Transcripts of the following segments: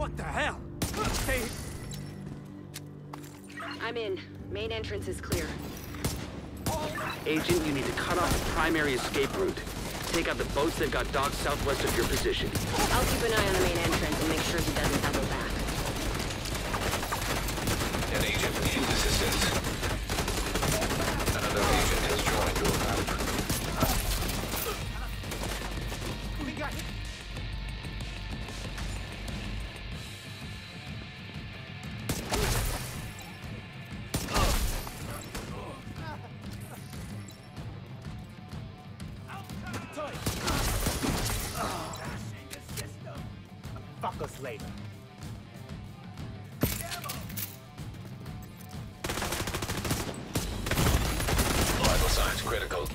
What the hell? Stay. I'm in. Main entrance is clear. Agent, you need to cut off the primary escape route. Take out the boats that got docked southwest of your position. I'll keep an eye on the main entrance and make sure he doesn't double back. An agent needs assistance. Another agent has joined your group. We got it. Fuck us later. Vital signs critical.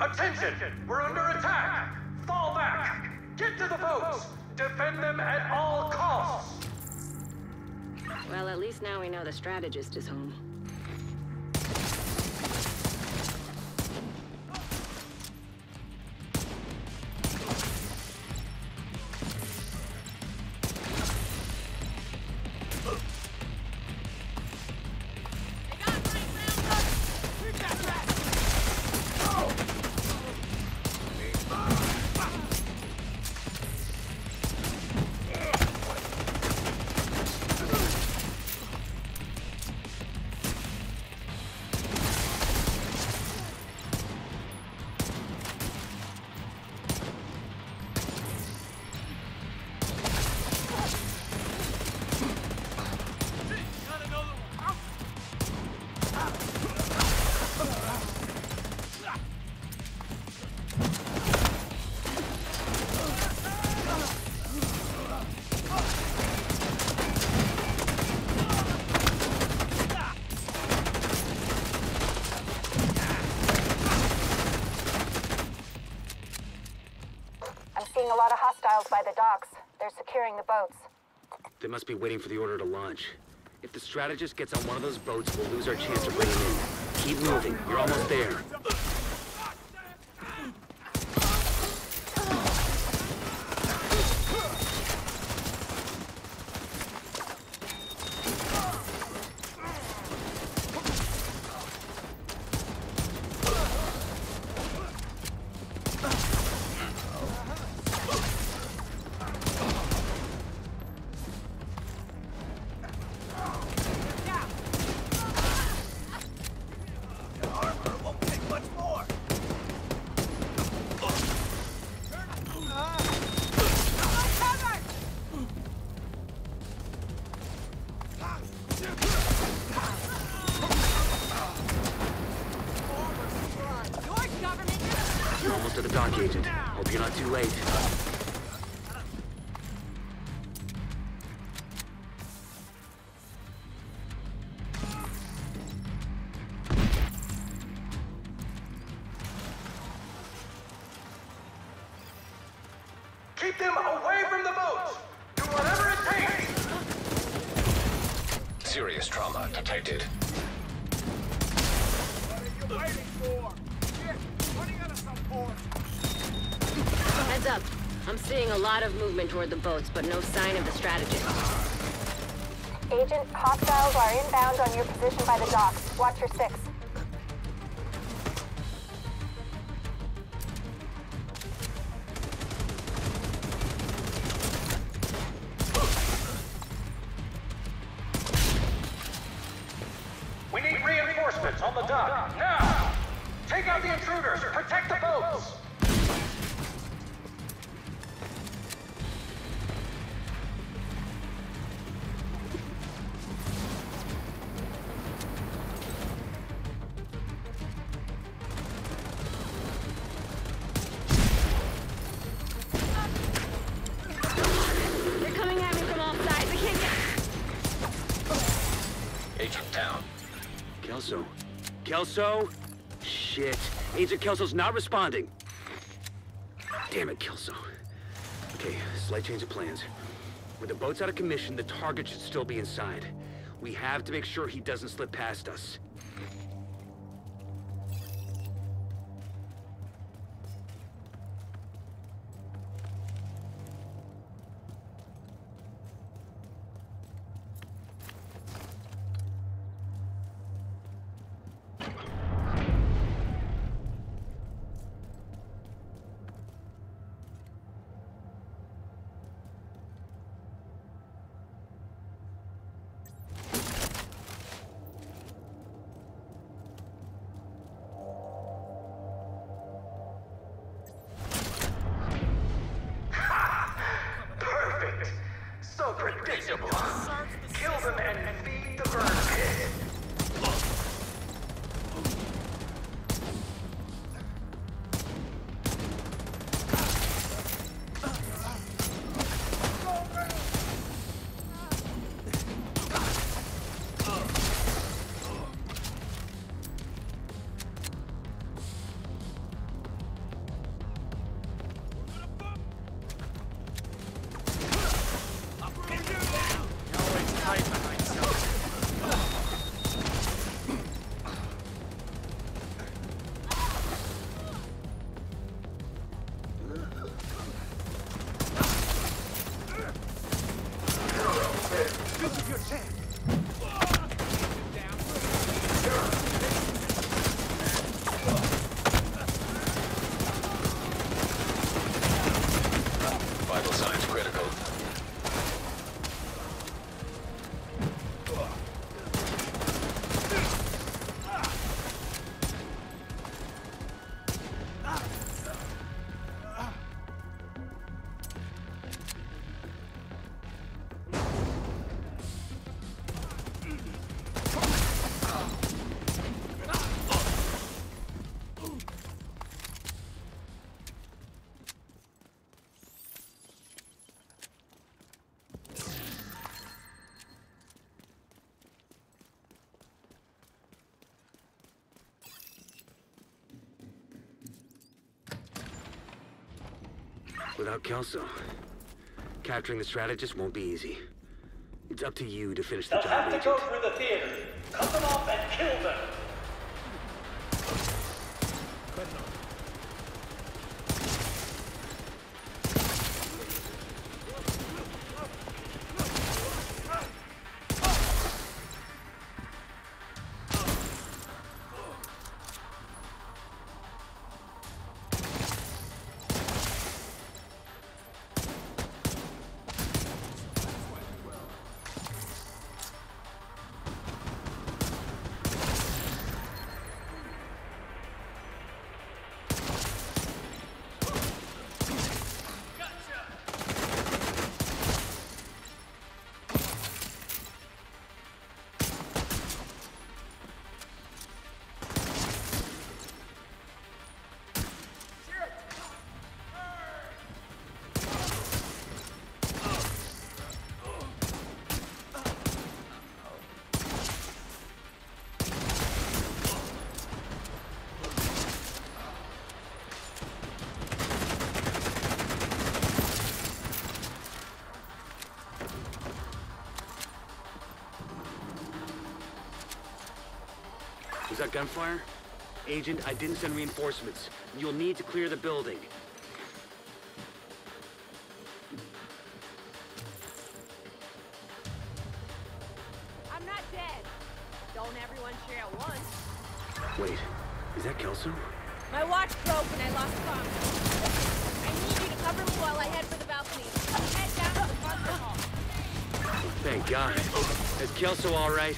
Attention! We're under attack! Fall back! Get to the boats! Defend them at all costs! Well, at least now we know the strategist is home. A lot of hostiles by the docks. They're securing the boats. They must be waiting for the order to launch. If the strategist gets on one of those boats, we'll lose our chance to bring him in. Keep moving. You're almost there. You're almost at the dock, agent. Hope you're not too late. Keep them away from the boats! Do whatever it takes! Serious trauma detected. What are you waiting for? Heads up. I'm seeing a lot of movement toward the boats, but no sign of the strategist. Agent, hostiles are inbound on your position by the docks. Watch your six. We need reinforcements on the dock, now! Take out the intruders! Protect the boats! They're coming at me from all sides. I can't get... Agent down. Kelso. Kelso? Shit. Agent Kelso's not responding. Damn it, Kelso. Okay. Okay, slight change of plans. With the boat's out of commission, the target should still be inside. We have to make sure he doesn't slip past us. Without Kelso, capturing the strategist won't be easy. It's up to you to finish the job, Agent. They'll have to go through the theater. Cut them off and kill them! Is that gunfire? Agent, I didn't send reinforcements. You'll need to clear the building. I'm not dead. Don't everyone share at once. Wait, is that Kelso? My watch broke and I lost comms. I need you to cover me while I head for the balcony. Head down to the bunker hall. Thank God. Is Kelso all right?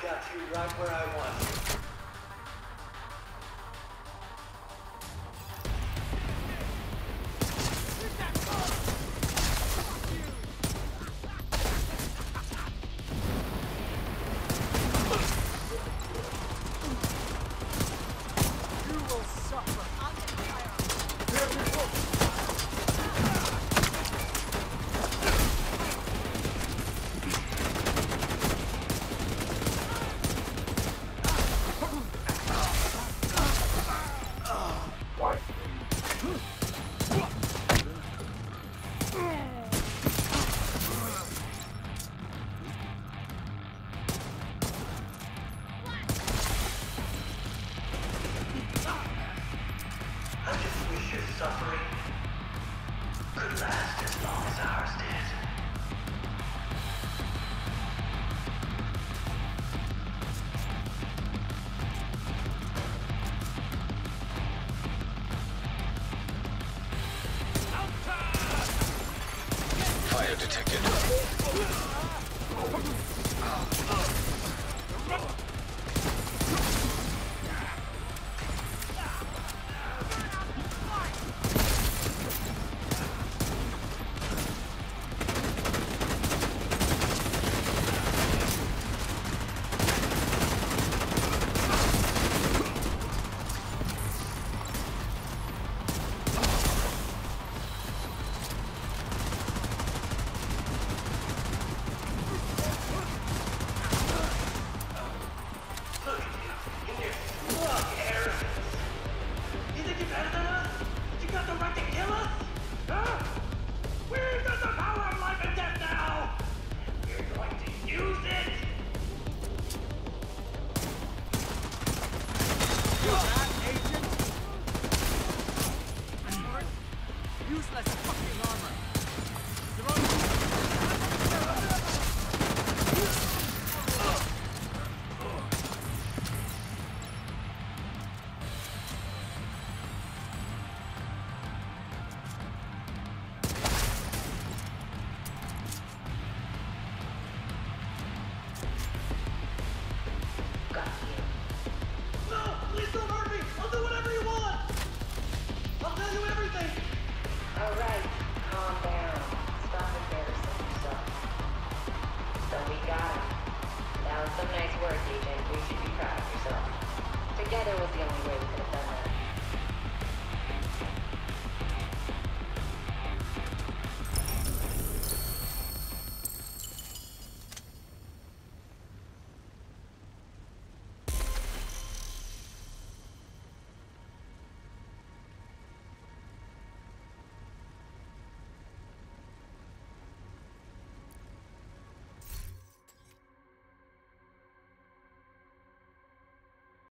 I've got you right where I want you.